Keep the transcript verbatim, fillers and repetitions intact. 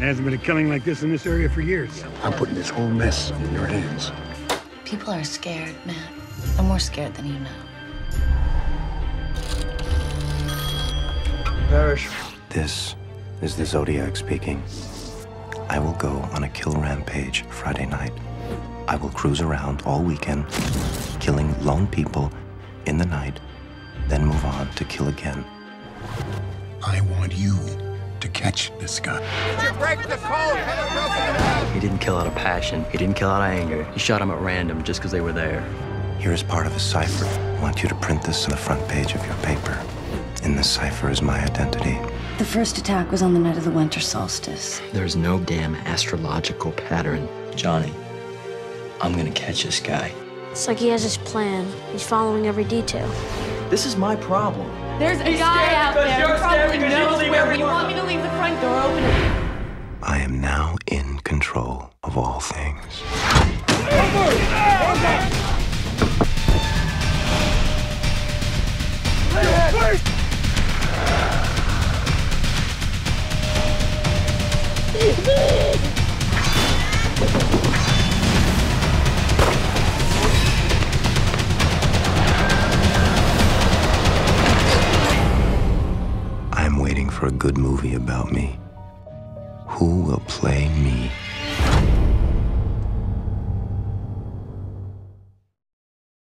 There hasn't been a killing like this in this area for years. I'm putting this whole mess in your hands. People are scared, Matt. They're more scared than you know. Parrish. This is the Zodiac speaking. I will go on a kill rampage Friday night. I will cruise around all weekend, killing lone people in the night, then move on to kill again. I want you to catch this guy. You break the code. He didn't kill out of passion. He didn't kill out of anger. He shot him at random just because they were there. Here is part of a cipher. I want you to print this on the front page of your paper. In the cipher is my identity. The first attack was on the night of the winter solstice. There's no damn astrological pattern. Johnny, I'm gonna catch this guy. It's like he has his plan. He's following every detail. This is my problem. There's a guy out there who probably knows where you want me to leave the front door open. I am now in control of all things. I'm waiting for a good movie about me. Who will play me?